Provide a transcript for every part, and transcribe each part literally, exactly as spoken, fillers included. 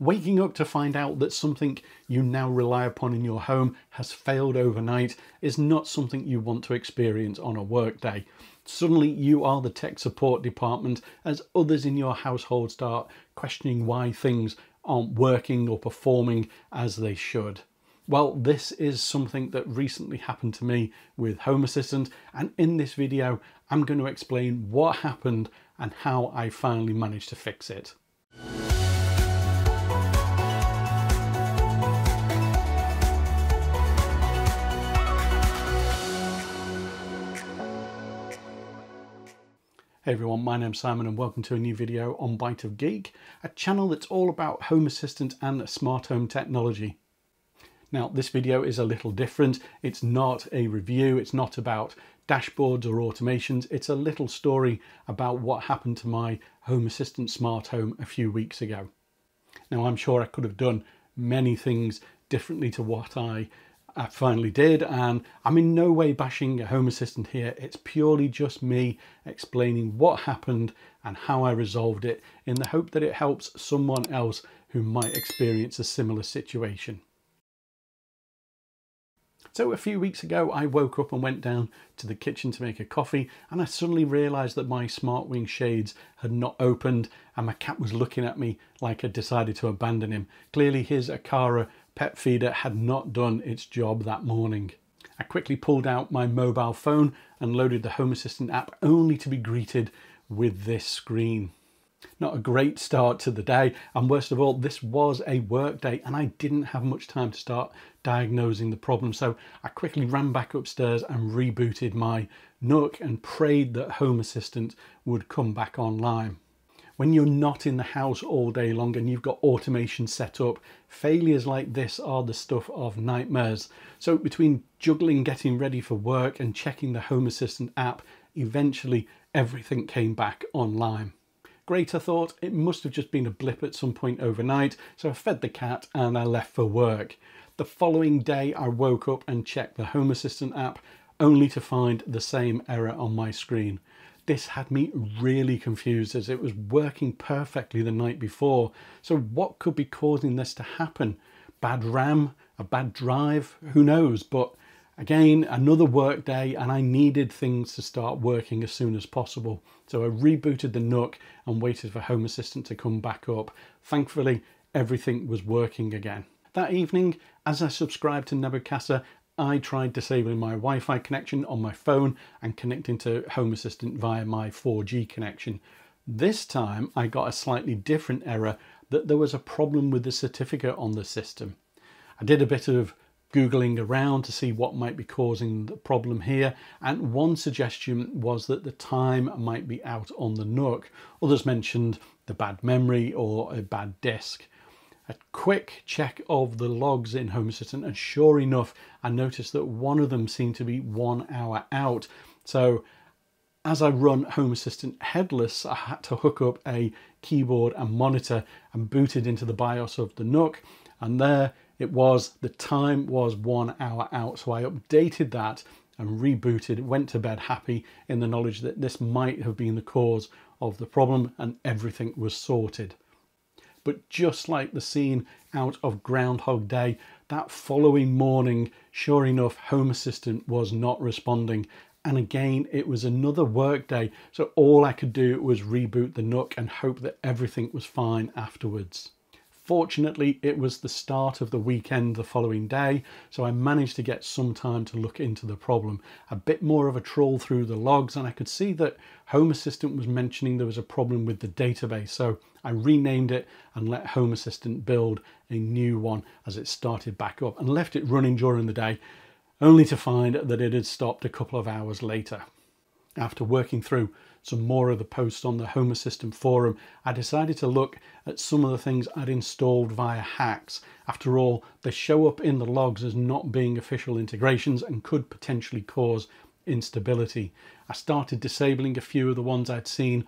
waking up to find out that something you now rely upon in your home has failed overnight is not something you want to experience on a workday. Suddenly you are the tech support department as others in your household start questioning why things aren't working or performing as they should. Well, this is something that recently happened to me with Home Assistant, and in this video I'm going to explain what happened and how I finally managed to fix it. Hey everyone, my name's Simon and welcome to a new video on Byte of Geek, a channel that's all about Home Assistant and smart home technology. Now, this video is a little different. It's not a review, it's not about dashboards or automations. It's a little story about what happened to my Home Assistant smart home a few weeks ago. Now, I'm sure I could have done many things differently to what I, I finally did, and I'm in no way bashing Home Assistant here. It's purely just me explaining what happened and how I resolved it in the hope that it helps someone else who might experience a similar situation. So a few weeks ago, I woke up and went down to the kitchen to make a coffee, and I suddenly realised that my Smartwing shades had not opened and my cat was looking at me like I'd decided to abandon him. Clearly his Akara Pet feeder had not done its job that morning. I quickly pulled out my mobile phone and loaded the Home Assistant app, only to be greeted with this screen. Not a great start to the day, and worst of all, this was a work day and I didn't have much time to start diagnosing the problem, so I quickly ran back upstairs and rebooted my N U C and prayed that Home Assistant would come back online. When you're not in the house all day long and you've got automation set up, failures like this are the stuff of nightmares. So between juggling getting ready for work and checking the Home Assistant app, eventually everything came back online. Great, I thought, it must have just been a blip at some point overnight, so I fed the cat and I left for work. The following day I woke up and checked the Home Assistant app, only to find the same error on my screen. This had me really confused as it was working perfectly the night before, so what could be causing this to happen? Bad RAM? A bad drive? Who knows, but again, another work day and I needed things to start working as soon as possible. So I rebooted the N U C and waited for Home Assistant to come back up. Thankfully, everything was working again. That evening, as I subscribed to Nabu Casa, I tried disabling my Wi-Fi connection on my phone and connecting to Home Assistant via my four G connection. This time, I got a slightly different error that there was a problem with the certificate on the system. I did a bit of Googling around to see what might be causing the problem here, and one suggestion was that the time might be out on the N U C. Others mentioned the bad memory or a bad disk. A quick check of the logs in Home Assistant, and sure enough, I noticed that one of them seemed to be one hour out. So as I run Home Assistant headless, I had to hook up a keyboard and monitor and booted into the BIOS of the N U C, and there it was, the time was one hour out. So I updated that and rebooted, went to bed happy in the knowledge that this might have been the cause of the problem and everything was sorted. But just like the scene out of Groundhog Day, that following morning, sure enough, Home Assistant was not responding. And again, it was another work day. So all I could do was reboot the N U C and hope that everything was fine afterwards. Fortunately, it was the start of the weekend the following day, so I managed to get some time to look into the problem. A bit more of a trawl through the logs, and I could see that Home Assistant was mentioning there was a problem with the database, so I renamed it and let Home Assistant build a new one as it started back up and left it running during the day, only to find that it had stopped a couple of hours later. After working through some more of the posts on the Home Assistant forum, I decided to look at some of the things I'd installed via hacks. After all, they show up in the logs as not being official integrations and could potentially cause instability. I started disabling a few of the ones I'd seen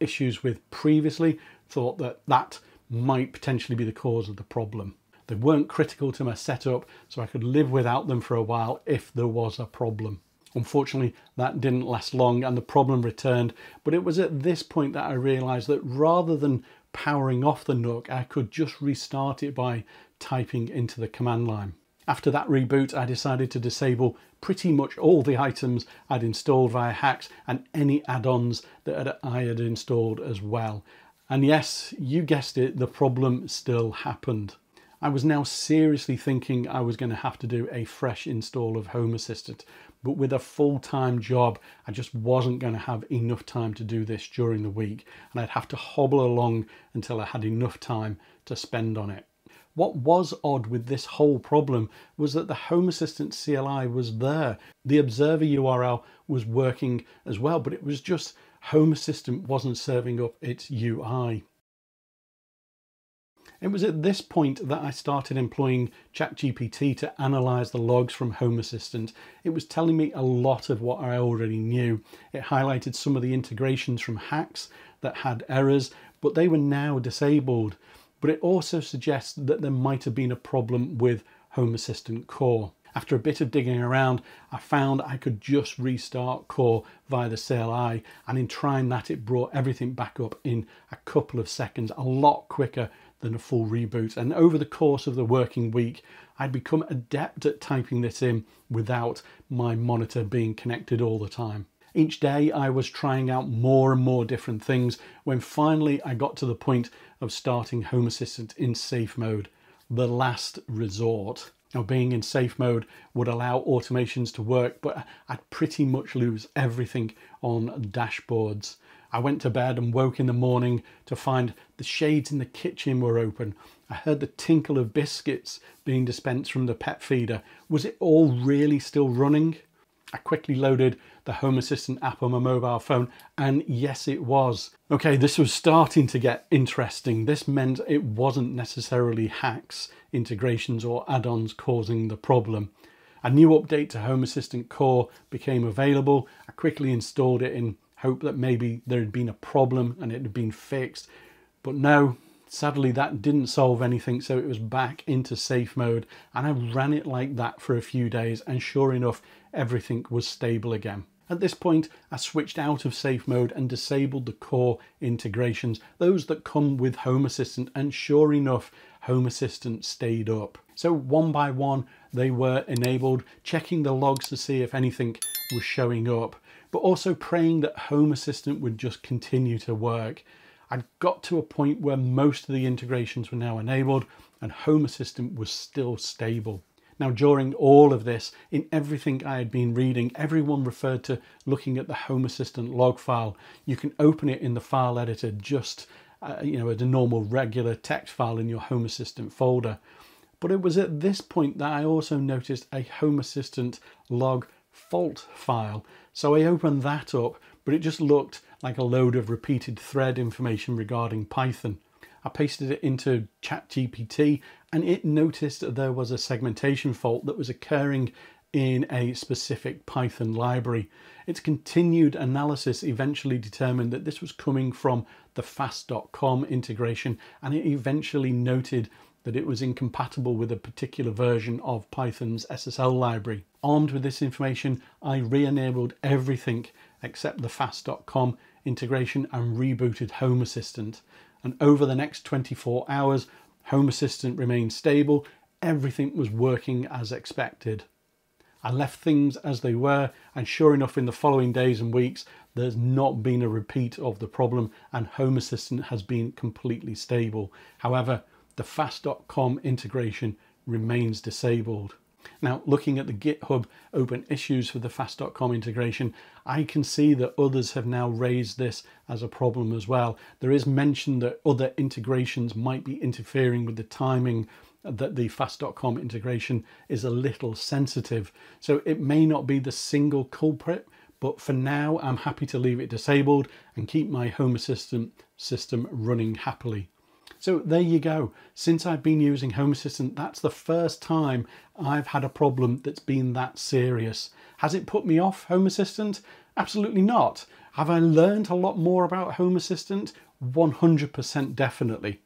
issues with previously, thought that that might potentially be the cause of the problem. They weren't critical to my setup, so I could live without them for a while if there was a problem. Unfortunately, that didn't last long and the problem returned, but it was at this point that I realized that rather than powering off the N U C, I could just restart it by typing into the command line. After that reboot, I decided to disable pretty much all the items I'd installed via hacks and any add-ons that I had installed as well. And yes, you guessed it, the problem still happened. I was now seriously thinking I was going to have to do a fresh install of Home Assistant, but with a full-time job, I just wasn't going to have enough time to do this during the week, and I'd have to hobble along until I had enough time to spend on it. What was odd with this whole problem was that the Home Assistant C L I was there. The observer U R L was working as well, but it was just Home Assistant wasn't serving up its U I. It was at this point that I started employing ChatGPT to analyze the logs from Home Assistant. It was telling me a lot of what I already knew. It highlighted some of the integrations from hacks that had errors, but they were now disabled. But it also suggests that there might have been a problem with Home Assistant Core. After a bit of digging around, I found I could just restart Core via the C L I, and in trying that, it brought everything back up in a couple of seconds, a lot quicker than a full reboot. And over the course of the working week, I'd become adept at typing this in without my monitor being connected all the time. Each day I was trying out more and more different things when finally I got to the point of starting Home Assistant in safe mode, the last resort. Now, being in safe mode would allow automations to work, but I'd pretty much lose everything on dashboards. I went to bed and woke in the morning to find the shades in the kitchen were open. I heard the tinkle of biscuits being dispensed from the pet feeder. Was it all really still running? I quickly loaded the Home Assistant app on my mobile phone, and yes, it was. Okay, this was starting to get interesting. This meant it wasn't necessarily hacks, integrations or add-ons causing the problem. A new update to Home Assistant Core became available. I quickly installed it in hope that maybe there had been a problem and it had been fixed. But no, sadly that didn't solve anything, so it was back into safe mode, and I ran it like that for a few days, and sure enough, everything was stable again. At this point, I switched out of safe mode and disabled the core integrations, those that come with Home Assistant, and sure enough, Home Assistant stayed up. So one by one, they were enabled, checking the logs to see if anything was showing up, but also praying that Home Assistant would just continue to work. I'd got to a point where most of the integrations were now enabled and Home Assistant was still stable. Now, during all of this, in everything I had been reading, everyone referred to looking at the Home Assistant log file. You can open it in the file editor just uh, you know, as a normal regular text file in your Home Assistant folder. But it was at this point that I also noticed a Home Assistant log fault file. So I opened that up, but it just looked like a load of repeated thread information regarding Python. I pasted it into ChatGPT and it noticed that there was a segmentation fault that was occurring in a specific Python library. Its continued analysis eventually determined that this was coming from the fast dot com integration, and it eventually noted that it was incompatible with a particular version of Python's S S L library. Armed with this information, I re-enabled everything except the fast dot com integration and rebooted Home Assistant. And over the next twenty-four hours, Home Assistant remained stable. Everything was working as expected. I left things as they were, and sure enough, in the following days and weeks, there's not been a repeat of the problem and Home Assistant has been completely stable. However, the fast dot com integration remains disabled. Now, looking at the GitHub open issues for the fast dot com integration, I can see that others have now raised this as a problem as well. There is mention that other integrations might be interfering with the timing, that the fast dot com integration is a little sensitive. So it may not be the single culprit, but for now, I'm happy to leave it disabled and keep my Home Assistant system running happily. So there you go. Since I've been using Home Assistant, that's the first time I've had a problem that's been that serious. Has it put me off Home Assistant? Absolutely not. Have I learned a lot more about Home Assistant? one hundred percent definitely.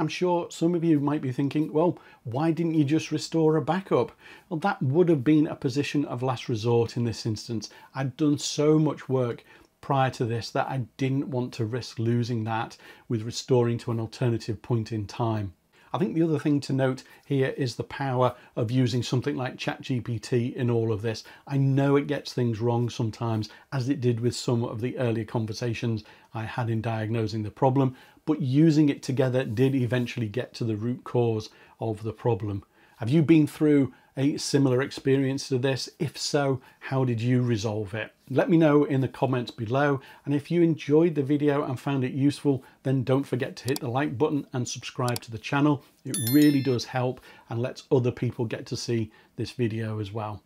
I'm sure some of you might be thinking, well, why didn't you just restore a backup? Well, that would have been a position of last resort in this instance. I'd done so much work prior to this that I didn't want to risk losing that with restoring to an alternative point in time. I think the other thing to note here is the power of using something like ChatGPT in all of this. I know it gets things wrong sometimes, as it did with some of the earlier conversations I had in diagnosing the problem, but using it together did eventually get to the root cause of the problem. Have you been through a similar experience to this? If so, how did you resolve it? Let me know in the comments below. And if you enjoyed the video and found it useful, then don't forget to hit the like button and subscribe to the channel. It really does help and lets other people get to see this video as well.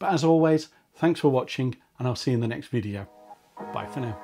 But as always, thanks for watching and I'll see you in the next video. Bye for now.